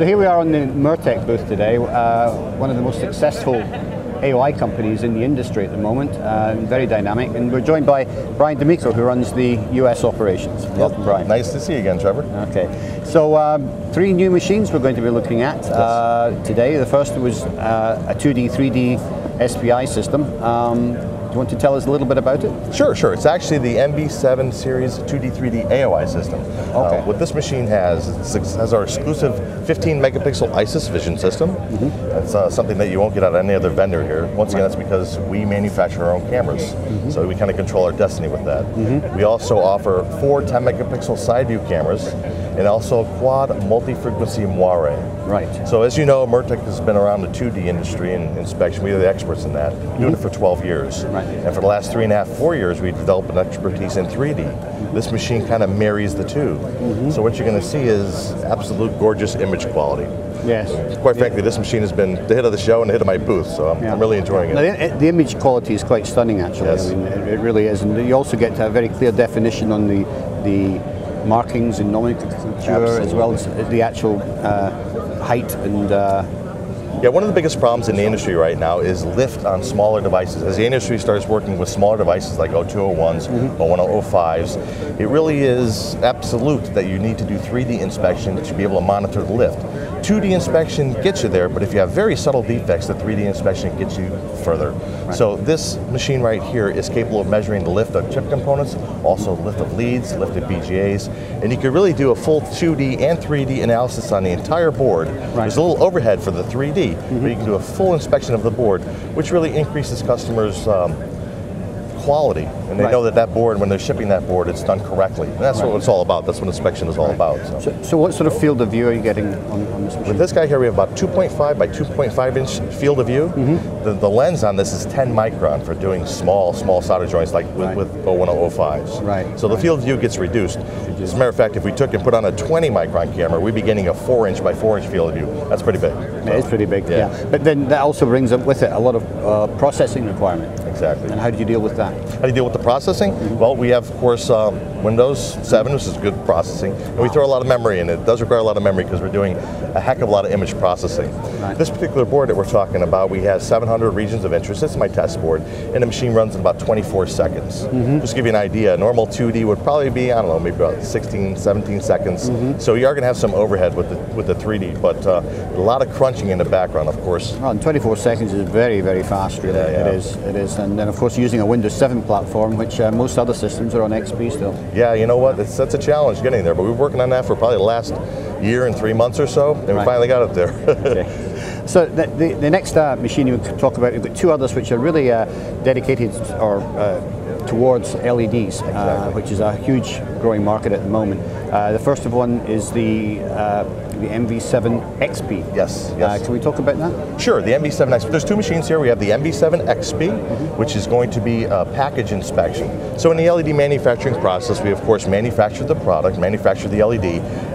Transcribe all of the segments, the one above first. So here we are on the MIRTEC booth today, one of the most successful AOI companies in the industry at the moment, very dynamic, and we're joined by Brian D'Amico, who runs the US operations. Welcome, Brian. Nice to see you again, Trevor. Okay, so three new machines we're going to be looking at today. The first was a 2D, 3D SPI system. Do you want to tell us a little bit about it? Sure. It's actually the MV7 Series 2D, 3D AOI system. Okay. What this machine has our exclusive 15 megapixel ISIS vision system. That's something that you won't get out of any other vendor here. Once again, that's because we manufacture our own cameras. So we kind of control our destiny with that. We also offer four 10 megapixel side view cameras and also a quad multi-frequency moire. Right. So as you know, MIRTEC has been around the 2D industry and inspection. We are the experts in that, doing it for 12 years. Right. And for the last 3.5, 4 years, we've developed an expertise in 3D. This machine kind of marries the two. So what you're going to see is absolute gorgeous image quality. Yes. Quite frankly, this machine has been the hit of the show and the hit of my booth, so I'm really enjoying it. Now, the image quality is quite stunning, actually. Yes. I mean, it really is. And you also get to have very clear definition on the markings and nomenclature, as well as the actual height and yeah, one of the biggest problems in the industry right now is lift on smaller devices. As the industry starts working with smaller devices like 0201s, 01005s, it really is absolute that you need to do 3D inspection to be able to monitor the lift. 2D inspection gets you there, but if you have very subtle defects, the 3D inspection gets you further. Right. So this machine right here is capable of measuring the lift of chip components, also lift of leads, lift of BGAs, and you can really do a full 2D and 3D analysis on the entire board. Right. There's a little overhead for the 3D, but you can do a full inspection of the board, which really increases customers' quality, and they know that that board, when they're shipping that board, it's done correctly. And that's what it's all about. That's what inspection is all about. So what sort of field of view are you getting on this machine? With this guy here, we have about 2.5 by 2.5 inch field of view. The lens on this is 10 micron for doing small solder joints like with 01005s. Right. So the field of view gets reduced. As a matter of fact, if we took and put on a 20 micron camera, we'd be getting a 4-inch by 4-inch field of view. That's pretty big. It is pretty big, yeah. But then that also brings up with it a lot of processing requirement. Exactly. And how do you deal with that? How do you deal with the processing? Well, we have, of course, Windows 7, which is good processing, and we throw a lot of memory in it. It does require a lot of memory because we're doing a heck of a lot of image processing. Right. This particular board that we're talking about, we have 700 regions of interest. It's my test board, and the machine runs in about 24 seconds. Just to give you an idea, a normal 2D would probably be, I don't know, maybe about 16, 17 seconds. So you are going to have some overhead with the 3D, but a lot of crunching in the background, of course. Well, and 24 seconds is very, very fast, really. Yeah, yeah. It is. And then, of course, using a Windows 7 platform, which most other systems are on XP still. Yeah, you know what? That's a challenge getting there, but we've been working on that for probably the last year and 3 months or so, and we finally got it there. Okay. So the next machine you could talk about, we've got two others which are really dedicated or towards LEDs, which is a huge growing market at the moment. The first of one is the MV7 XP. Yes. Can we talk about that? Sure, the MV7 XP. There's two machines here. We have the MV7 XP, which is going to be a package inspection. So in the LED manufacturing process, we of course manufacture the product, manufacture the LED,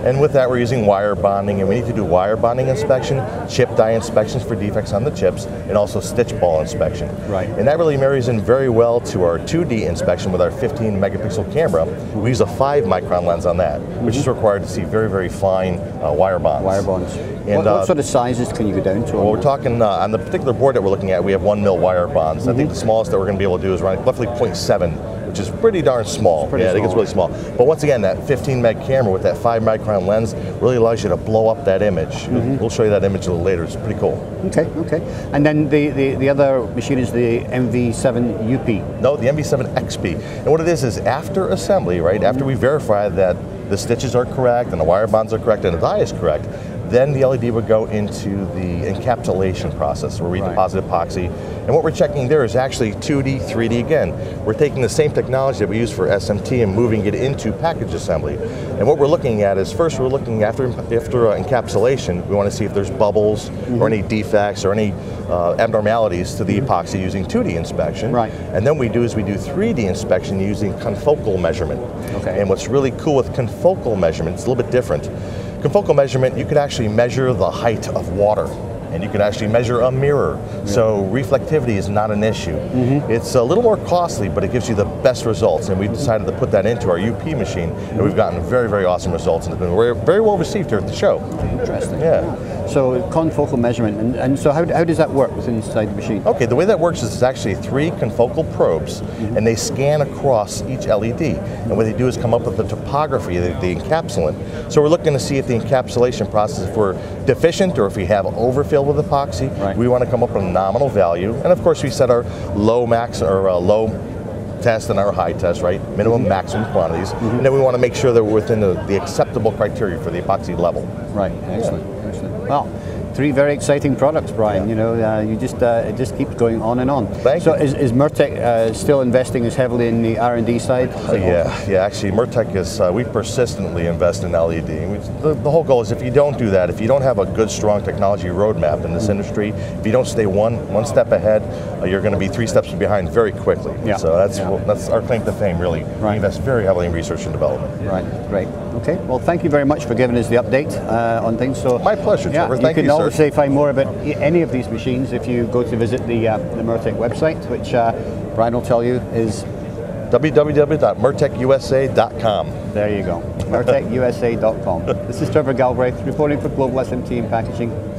and with that we're using wire bonding, and we need to do wire bonding inspection, chip die inspections for defects on the chips, and also stitch ball inspection. Right. And that really marries in very well to our 2D inspection with our 15 megapixel camera. We use a 5 micron lens on that, which is required to see very, very fine wire bonds. And what sort of sizes can you go down to? Well, we're talking on the particular board that we're looking at, we have 1 mil wire bonds. I think the smallest that we're going to be able to do is around roughly 0.7, which is pretty darn small. Pretty small. It gets really small. But once again, that 15 meg camera with that 5 micron lens really allows you to blow up that image. We'll show you that image a little later. It's pretty cool. Okay. And then the other machine is the MV7 UP. No, the MV7 XP. And what it is after assembly, right? After we verify that the stitches are correct and the wire bonds are correct and the die is correct, then the LED would go into the encapsulation process where we deposit epoxy. And what we're checking there is actually 2D, 3D again. We're taking the same technology that we use for SMT and moving it into package assembly. And what we're looking at is first we're looking after encapsulation, we want to see if there's bubbles or any defects or any abnormalities to the epoxy using 2D inspection. Right. And then we do 3D inspection using confocal measurement. Okay. And what's really cool with confocal measurement, it's a little bit different. Confocal measurement, you could actually measure the height of water and you can actually measure a mirror. Yeah. So reflectivity is not an issue. Mm-hmm. It's a little more costly, but it gives you the best results, and we've decided to put that into our UP machine, and we've gotten very, very awesome results, and it's been very well received here at the show. Interesting. Yeah. So confocal measurement, and so how does that work within inside the machine? Okay, the way that works is it's actually 3 confocal probes, mm-hmm. and they scan across each LED, and what they do is come up with the topography, the encapsulant. So we're looking to see if the encapsulation process, if we're deficient or if we have overfill with epoxy, right. We want to come up with a nominal value, and of course we set our low max or low test and our high test, right? Minimum, maximum quantities, mm-hmm. and then we want to make sure that we're within the acceptable criteria for the epoxy level. Right, excellent, yeah. Excellent. Wow. 3 very exciting products, Brian. Yeah. You know, you just it just keeps going on and on. Thank you. So is MIRTEC still investing as heavily in the R&D side? Yeah, actually MIRTEC is, we persistently invest in LED. The whole goal is if you don't do that, if you don't have a good, strong technology roadmap in this industry, if you don't stay one step ahead, you're going to be 3 steps behind very quickly. Yeah. So that's our claim to fame, really. Right. We invest very heavily in research and development. Yeah. Right, great. Okay, well thank you very much for giving us the update on things. So, my pleasure, Trevor. Thank you, sir. I would say find more about any of these machines if you go to visit the MIRTEC website, which Brian will tell you is www.mirtecusa.com. There you go, mirtecusa.com. This is Trevor Galbraith reporting for Global SMT and Packaging.